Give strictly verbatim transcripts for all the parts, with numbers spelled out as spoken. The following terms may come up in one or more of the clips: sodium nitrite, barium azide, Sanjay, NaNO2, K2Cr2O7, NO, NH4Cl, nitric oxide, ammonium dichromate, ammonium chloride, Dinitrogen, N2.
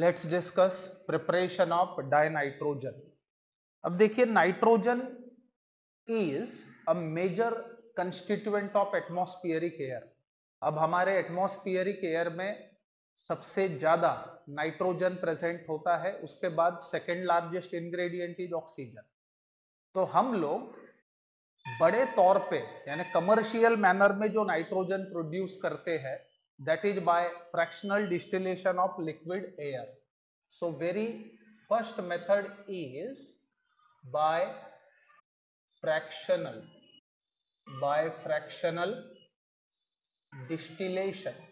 Let's discuss preparation of dinitrogen. अब देखिए, nitrogen is a major constituent of atmospheric air. अब हमारे atmospheric air में सबसे ज्यादा नाइट्रोजन प्रेजेंट होता है, उसके बाद second largest ingredient is oxygen. तो हम लोग बड़े तौर पे यानी कमर्शियल मैनर में जो नाइट्रोजन प्रोड्यूस करते हैं that is by fractional distillation of liquid air. So very first method is by fractional by fractional distillation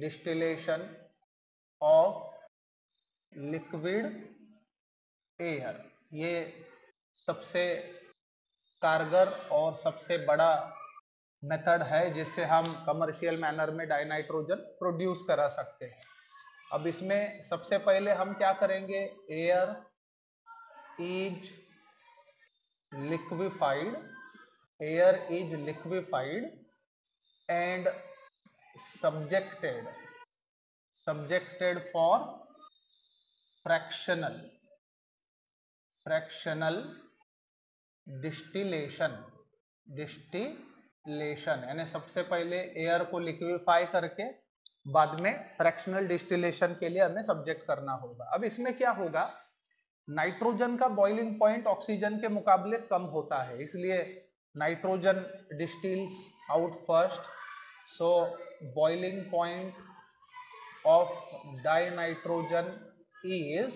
distillation of liquid air. ये सबसे कारगर और सबसे बड़ा मेथड है जिससे हम कमर्शियल मैनर में डाइनाइट्रोजन प्रोड्यूस करा सकते हैं। अब इसमें सबसे पहले हम क्या करेंगे, air is liquified air is liquefied and subjected subjected for fractional fractional distillation distillation यानी सबसे पहले एयर को लिक्विफाई करके बाद में फ्रैक्शनल डिस्टिलेशन के लिए हमें सब्जेक्ट करना होगा। अब इसमें क्या होगा, नाइट्रोजन का बॉइलिंग पॉइंट ऑक्सीजन के मुकाबले कम होता है, इसलिए nitrogen distils out first. So boiling point of dinitrogen is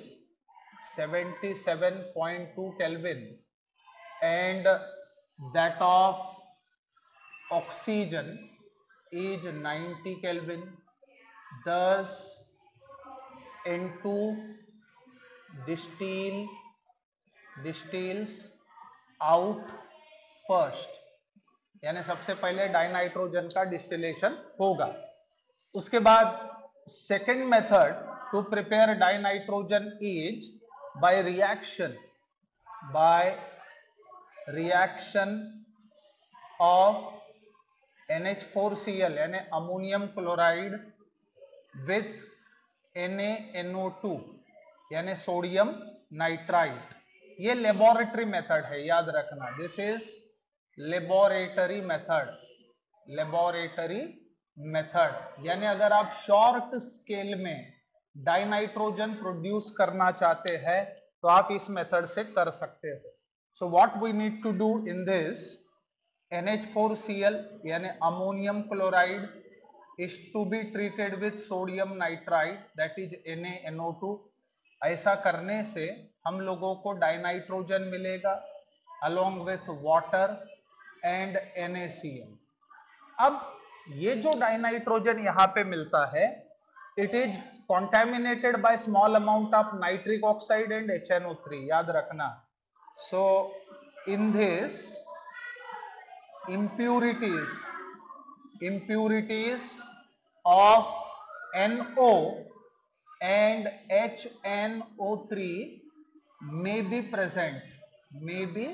seventy seven point two kelvin and that of oxygen is ninety Kelvin, thus N two distil distils out first, यानी सबसे पहले dinitrogen का distillation होगा। उसके बाद second method to prepare dinitrogen is by reaction by reaction of N H four C L यानी ammonium chloride with N a N O two यानी sodium nitrite. ये लेबोरेटरी मेथड है, याद रखना, this is laboratory method laboratory method यानी अगर आप short scale में डाइनाइट्रोजन प्रोड्यूस करना चाहते हैं तो आप इस मेथड से कर सकते हो। So what we need to do in this, N H four C L यानी ammonium chloride is to be treated with sodium nitrite that is N a N O two. ऐसा करने से हम लोगों को डाइनाइट्रोजन मिलेगा along with water and N a C l। अब ये जो डाइनाइट्रोजन यहाँ पे मिलता है it is contaminated by small amount of nitric oxide and H N O three, याद रखना। So in this, impurities impurities of N O and H N O three may be present may be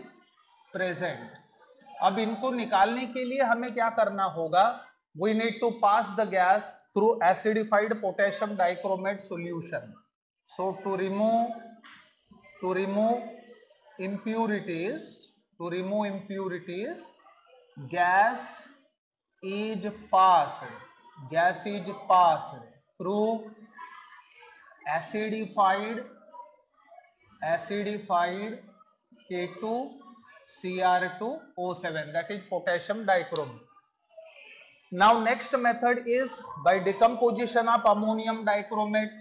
present। अब इनको निकालने के लिए हमें क्या करना होगा, we need to pass the gas through acidified potassium dichromate solution। So to remove to remove impurities to remove impurities gas is passed gas is passed through acidified acidified K two C r two O seven that is potassium dichromate। Now next method is by decomposition of ammonium dichromate।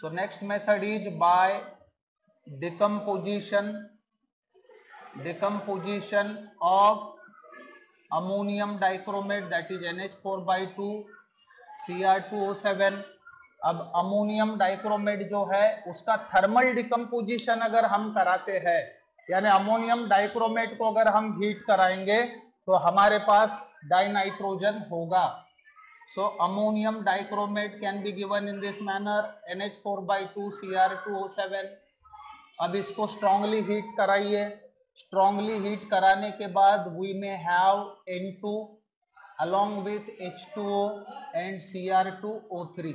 So next method is by decomposition decomposition of ammonium dichromate that is N H four by two C r two O seven। अब ammonium dichromate जो है उसका thermal decomposition अगर हम कराते हैं यानी ammonium dichromate को अगर हम हीट कराएंगे तो हमारे पास डाइनाइट्रोजन होगा। So ammonium dichromate can be given in this manner N H four by two C r two O seven। अब इसको स्ट्रांगली हीट कराइए, स्ट्रांगली हीट कराने के बाद we may have N two along with H two O and C r two O three.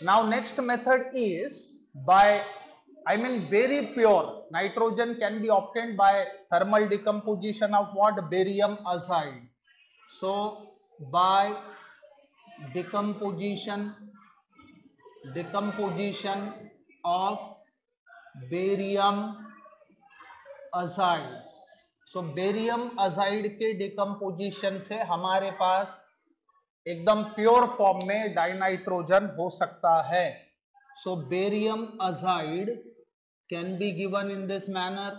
Now next method is by, I mean very pure nitrogen can be obtained by thermal decomposition of what? Barium azide. So by decomposition decomposition of barium azide. So barium azide के decomposition से हमारे पास एकदम pure form में dinitrogen हो सकता है. So barium azide can be given in this manner.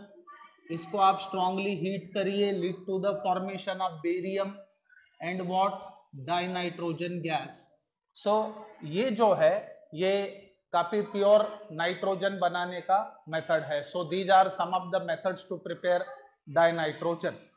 इसको आप स्ट्रांगली हीट करिए, lead to the formation of barium and what? Dinitrogen gas. So ये जो है ये काफी प्योर नाइट्रोजन बनाने का मेथड है. So these are some of the methods to prepare dinitrogen.